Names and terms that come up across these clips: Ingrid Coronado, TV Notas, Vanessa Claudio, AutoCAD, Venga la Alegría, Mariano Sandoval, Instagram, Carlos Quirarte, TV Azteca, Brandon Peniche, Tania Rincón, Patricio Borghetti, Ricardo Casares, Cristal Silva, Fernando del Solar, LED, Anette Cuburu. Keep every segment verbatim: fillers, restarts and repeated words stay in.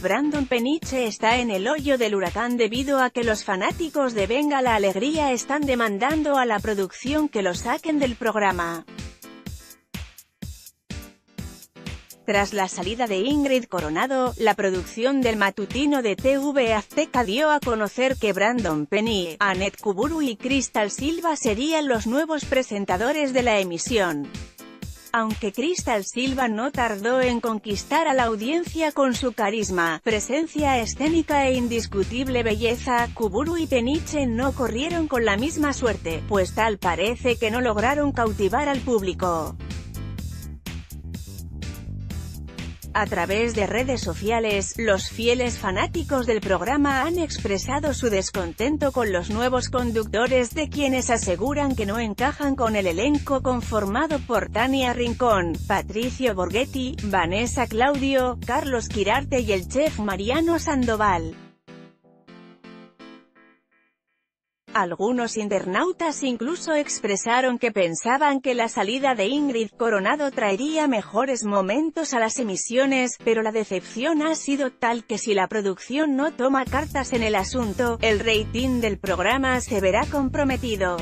Brandon Peniche está en el hoyo del huracán debido a que los fanáticos de Venga la Alegría están demandando a la producción que lo saquen del programa. Tras la salida de Ingrid Coronado, la producción del matutino de T V Azteca dio a conocer que Brandon Peniche, Anette Cuburu y Cristal Silva serían los nuevos presentadores de la emisión. Aunque Cristal Silva no tardó en conquistar a la audiencia con su carisma, presencia escénica e indiscutible belleza, Cuburu y Peniche no corrieron con la misma suerte, pues tal parece que no lograron cautivar al público. A través de redes sociales, los fieles fanáticos del programa han expresado su descontento con los nuevos conductores, de quienes aseguran que no encajan con el elenco conformado por Tania Rincón, Patricio Borghetti, Vanessa Claudio, Carlos Quirarte y el chef Mariano Sandoval. Algunos internautas incluso expresaron que pensaban que la salida de Ingrid Coronado traería mejores momentos a las emisiones, pero la decepción ha sido tal que si la producción no toma cartas en el asunto, el rating del programa se verá comprometido.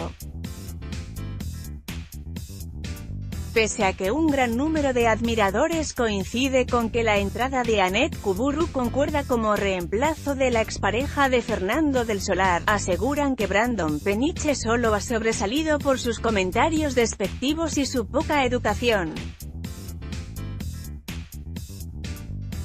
Pese a que un gran número de admiradores coincide con que la entrada de Anette Cuburu concuerda como reemplazo de la expareja de Fernando del Solar, aseguran que Brandon Peniche solo ha sobresalido por sus comentarios despectivos y su poca educación.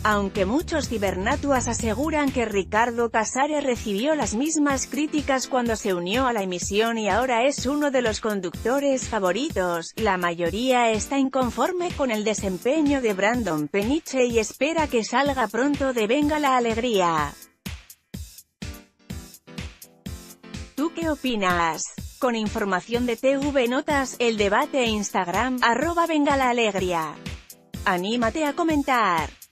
Aunque muchos cibernatuas aseguran que Ricardo Casares recibió las mismas críticas cuando se unió a la emisión y ahora es uno de los conductores favoritos, la mayoría está inconforme con el desempeño de Brandon Peniche y espera que salga pronto de Venga la Alegría. ¿Tú qué opinas? Con información de T V Notas, El Debate, Instagram, arroba Venga la Alegría. Anímate a comentar.